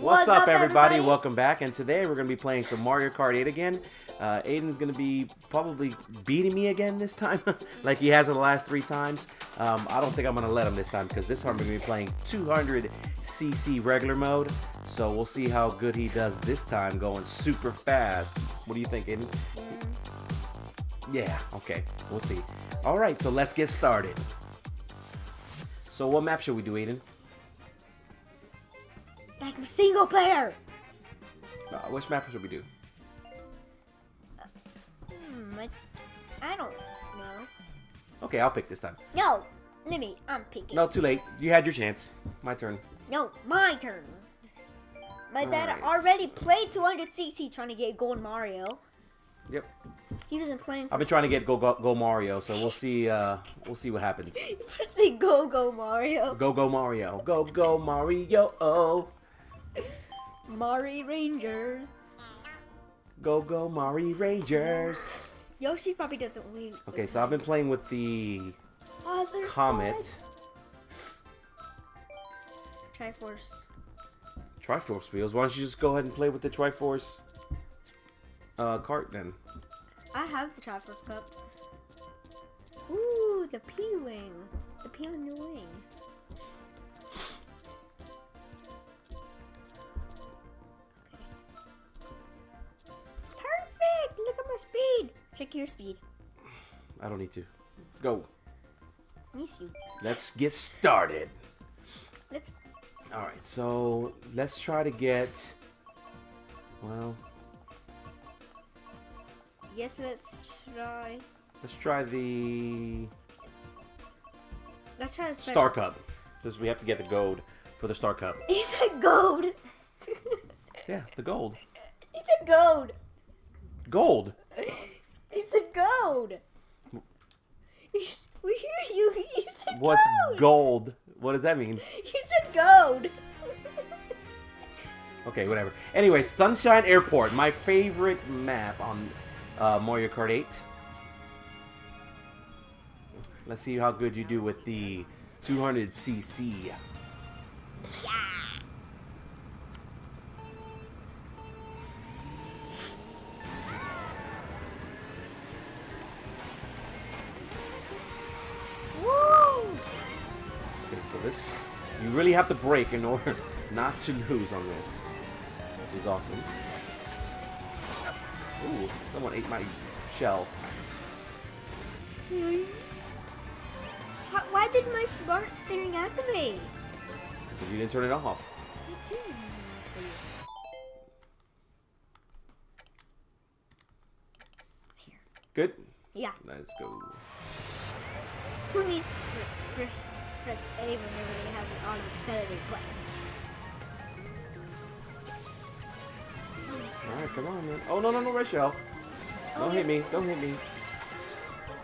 What's up, everybody? Welcome back, and today we're going to be playing some Mario Kart 8 again. Aiden's going to be probably beating me again this time, like he has in the last 3 times. I don't think I'm going to let him this time, because this time we're going to be playing 200cc regular mode. So we'll see how good he does this time going super fast. What do you think, Aiden? Yeah, okay, we'll see. Alright, so let's get started. So what map should we do, Aiden? Back of single player. Which map should we do? I don't know. Okay, I'll pick this time. No, let me. I'm picking. No, too late. You had your chance. My turn. No, my turn. My dad already played 200cc trying to get Gold Mario. Yep. He wasn't playing. I've been trying to get Go Mario, so we'll see what happens. Go Mario. Go Mario. Go Mario. Oh. Mario Rangers. Go Mario Rangers. Yoshi probably doesn't leave. Okay, so I've been playing with the Comet. Triforce. Triforce wheels. Why don't you just go ahead and play with the Triforce cart then? I have the Triforce cup. Ooh, the P Wing. The P Wing. Speed. Check your speed. I don't need to. Go. Miss you. Let's get started. All right. So let's try to get. Well. Yes. Let's try. Let's try the special. Star Cup. Since we have to get the gold for the Star Cup. He said gold. Yeah, the gold. He said gold. Gold. He said gold. We hear you. He said gold. What's gold? What does that mean? He said gold. Okay, whatever. Anyway, Sunshine Airport, my favorite map on Mario Kart 8. Let's see how good you do with the 200cc. Yeah. So this, you really have to brake in order not to lose on this, which is awesome. Ooh, someone ate my shell. Why did my smart steering activate? Because you didn't turn it off. I did. Good? Yeah. Let's go. Who needs first? Press A whenever they have an auto accelerate button. Alright, come on, man. Oh, no, Rachel. Don't hit me. Don't hit me.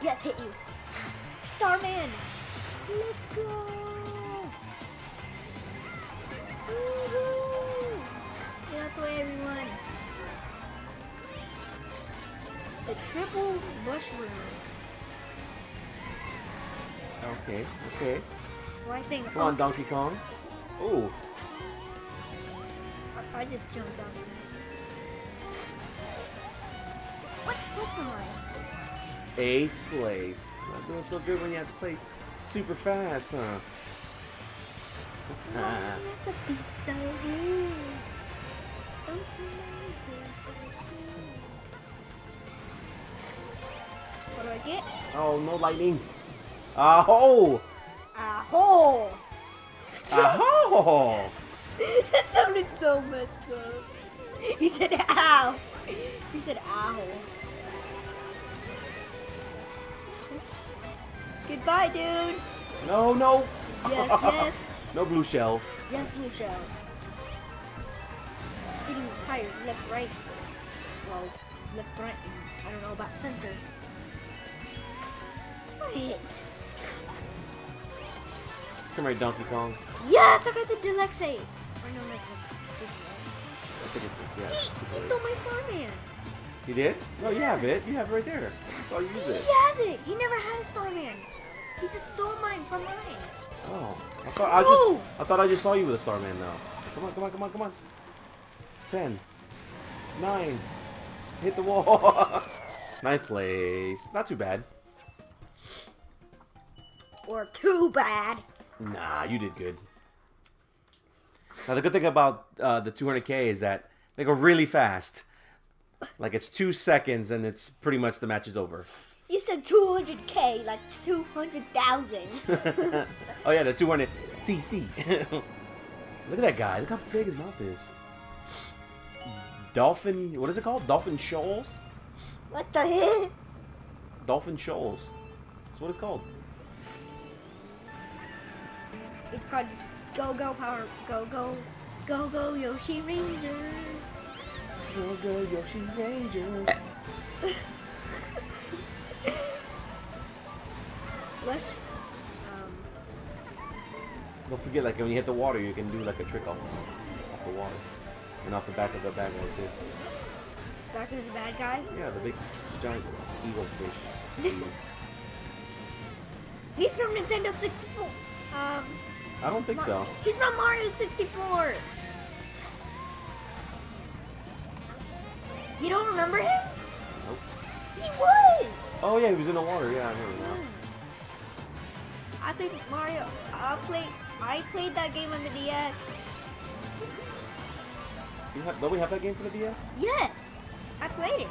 Yes, hit you. Starman. Let's go. Woohoo. Get out the way, everyone. The triple mushroom. Okay, okay. Come on, Donkey Kong. Ooh. I just jumped on him. What place am I? 8th place. Not doing so good when you have to play super fast, huh? That's a piece of you. Don't you mind? What do I get? Oh, no lightning. Aho! Aho! Aho! That sounded so messed up. He said ow! He said ow. Goodbye, dude! No! Yes! No blue shells. Yes, blue shells. Getting tired. Left, right. Well, left, right. I don't know about center. Right. Come here, Donkey Kong. Yes, I got the Deluxe 8. Or no, that's Super Mario. I think it's He stole my Starman. He did? No, you have it. You have it right there. I saw you use it. He has it. He never had a Starman. He just stole mine from mine. Oh, I thought I just saw you with a Starman though. Come on. 10, 9, hit the wall. 9th place. Not too bad. Or too bad. Nah, you did good. Now the good thing about the 200K is that they go really fast. Like it's 2 seconds and it's pretty much the match is over. You said 200K, like 200,000. Oh yeah, the 200cc. Look at that guy. Look how big his mouth is. Dolphin, what is it called? Dolphin Shoals? What the heck? Dolphin Shoals. That's what it's called. It's called Go Go Yoshi Ranger. Go Go Yoshi Ranger. Let's. Don't forget, like when you hit the water, you can do like a trick off the water and off the back of the bad guy too. Back of the bad guy? Yeah, the big giant eagle fish. He's from Nintendo 64. I don't think so. He's from Mario 64. You don't remember him? Nope. He was. Oh yeah, he was in the water. Yeah, I remember now. I played Mario. I played that game on the DS. Don't we have that game for the DS? Yes, I played it.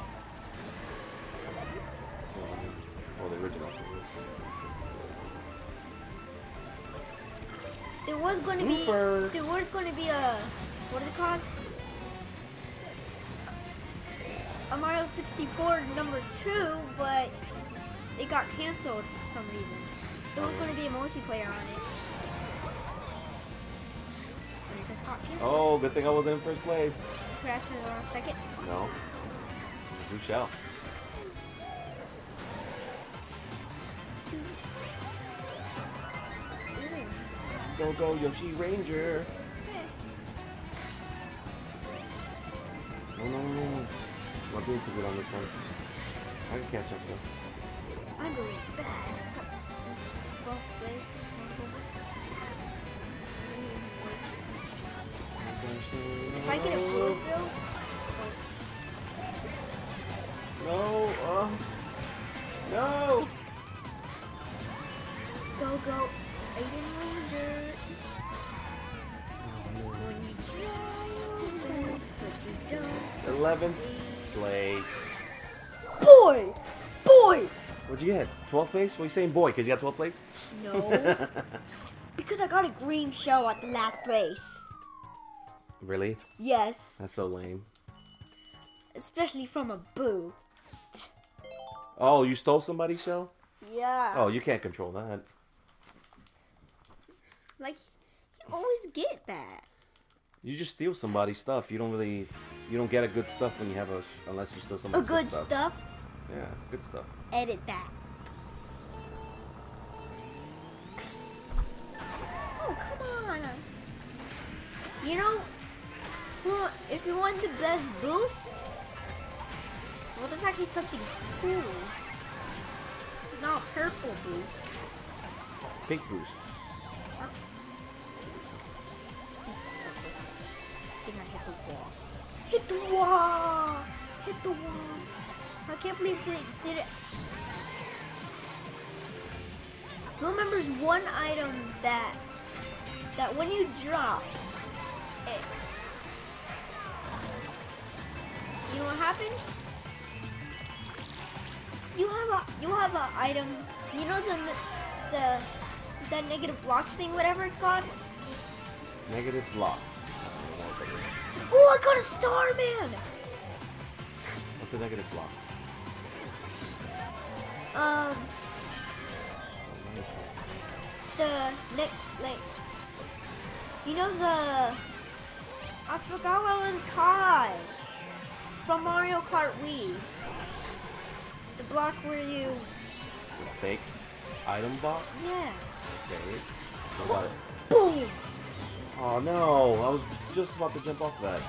Oh, the original. There was going to be a, what is it called? A Mario 64 #2, but it got canceled for some reason. There was going to be a multiplayer on it. And it just got canceled. Oh, good thing I wasn't in first place. Crashed in the last second? No. Who shall? Go Go Yoshi Ranger! No, no, no. I'm doing too good on this one. I can catch up though. I'm doing bad. 12th place. If I get a blue bill. No! No! Go Go! I didn't wonder. Oh, no. When you try your best, but you don't. 11th place. Boy! Boy! What'd you get? 12th place? What are you saying, boy? Because you got 12th place? No. Because I got a green shell at the last place. Really? Yes. That's so lame. Especially from a boo. Oh, you stole somebody's shell? Yeah. Oh, you can't control that. Like, you always get that. You just steal somebody's stuff. You don't really, you don't get a good stuff when you have a, unless you steal somebody's good stuff. A good stuff? Yeah, good stuff. Edit that. Oh, come on. You know, if you want the best boost, well, there's actually something cool. It's not purple boost. Pink boost. I think I hit the wall. Hit the wall! Hit the wall! I can't believe they did it. Who remembers one item that when you drop it, you know what happens? You have an item. You know that negative block thing, whatever it's called. Negative block. Oh, I got a Starman! What's a negative block? What is that? I forgot what it was called. From Mario Kart Wii. The block where you... The fake item box? Yeah. Okay. Boom! Oh no, I was just about to jump off that.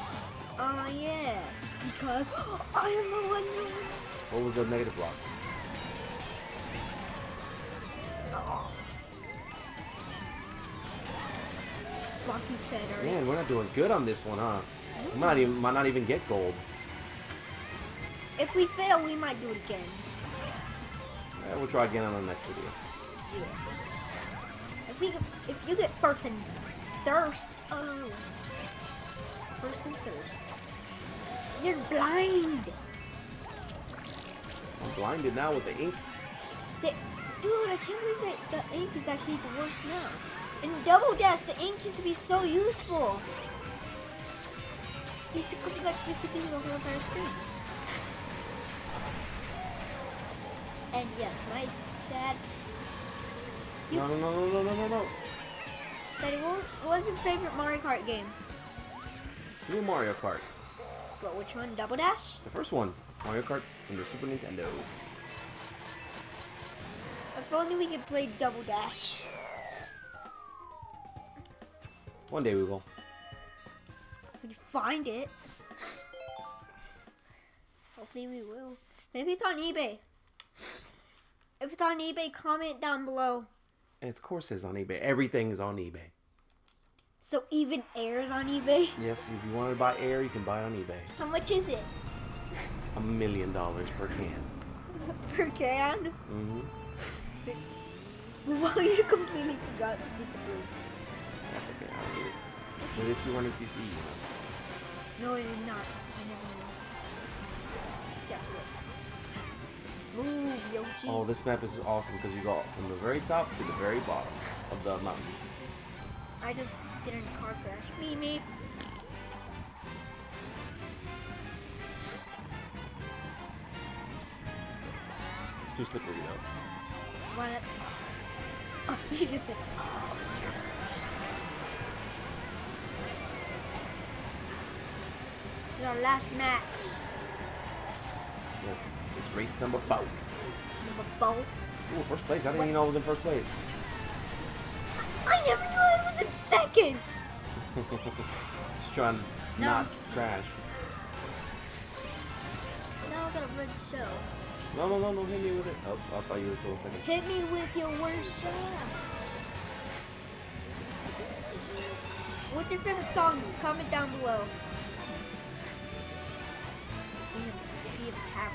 Oh yes, because I am the one who... What was the negative block? Oh. Block you said, already. Man, we're not doing good on this one, huh? We might not even get gold. If we fail, we might do it again. All right, we'll try again on the next video. Yeah. If you get first and thirst, oh, first and thirst, you're blind. I'm blinded now with the ink. Dude, I can't believe that the ink is actually the worst now. In Double Dash, the ink used to be so useful. It used to cook like this thing over the entire screen. And yes, my dad. No. Daddy, what was your favorite Mario Kart game? Super Mario Kart. But which one? Double Dash? The first one. Mario Kart from the Super Nintendo. If only we could play Double Dash. One day we will. If we find it. Hopefully we will. Maybe it's on eBay. If it's on eBay, comment down below. And of course it's on eBay. Everything's on eBay. So even air is on eBay? Yes, if you want to buy air, you can buy it on eBay. How much is it? $1 million per can. Per can? Mm-hmm. Well, you completely forgot to get the boost. That's okay, I'll do it. So it is 200cc, you know. No, it is not. I never knew. Yeah, look. Move, Yoshi. Oh, this map is awesome because you go from the very top to the very bottom of the mountain. I just did a car crash. Me. It's too slippery, though. Oh, he just said, oh. This is our last match. Yes, it's race number 4. Number 4? Ooh, first place. I didn't even know I was in first place. I never knew I was in second. Just trying to not crash. Now I got a red shell. No, hit me with it. Oh, I thought you were still a second. Hit me with your worst shot. What's your favorite song? Comment down below. If you have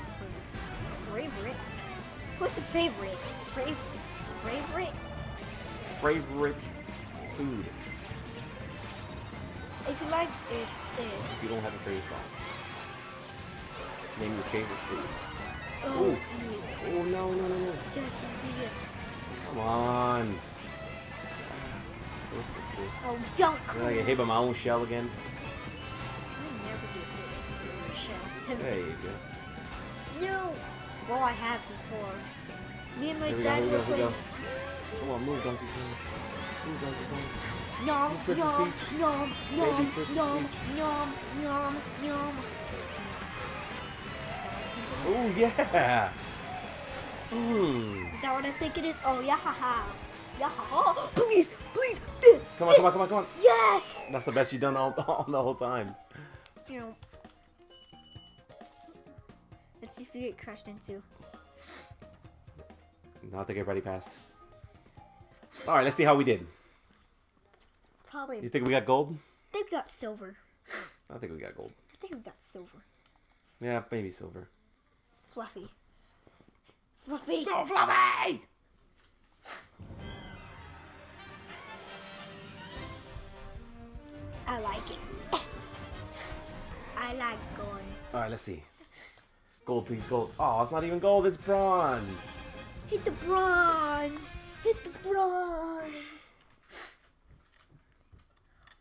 a favorite. What's a favorite? Favorite food. If you like it. If you don't have a favorite song, name your favorite food. Oh, oh no. Yes. Come on. Oh, don't come on. I get hit by my own shell again. I never get hit by my shell. There you go. No. Well, I have before. Me and my dad were playing. Come on, move, Donkey Kong. Nom. Oh yeah! Is that what I think it is? Oh yeah! Oh, please! Come on! Yes! That's the best you've done all the whole time. You know, let's see if we get crushed into. No, I think everybody passed. All right, let's see how we did. Probably. You think we got gold? I think we got silver. I think we got gold. I think we got silver. Yeah, maybe silver. Fluffy! Go, Fluffy! I like it. I like gold. Alright, let's see. Gold, please, gold. Oh, it's not even gold, it's bronze! Hit the bronze!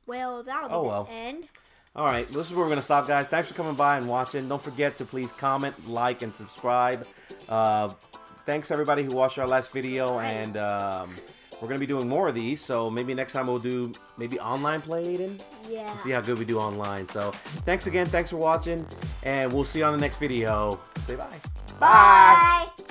Well, that'll be the end. All right, this is where we're going to stop, guys. Thanks for coming by and watching. Don't forget to please comment, like, and subscribe. Thanks, everybody, who watched our last video. And we're going to be doing more of these. So maybe next time we'll do maybe online play, Aiden. Yeah. We'll see how good we do online. So thanks again. Thanks for watching. And we'll see you on the next video. Say bye. Bye.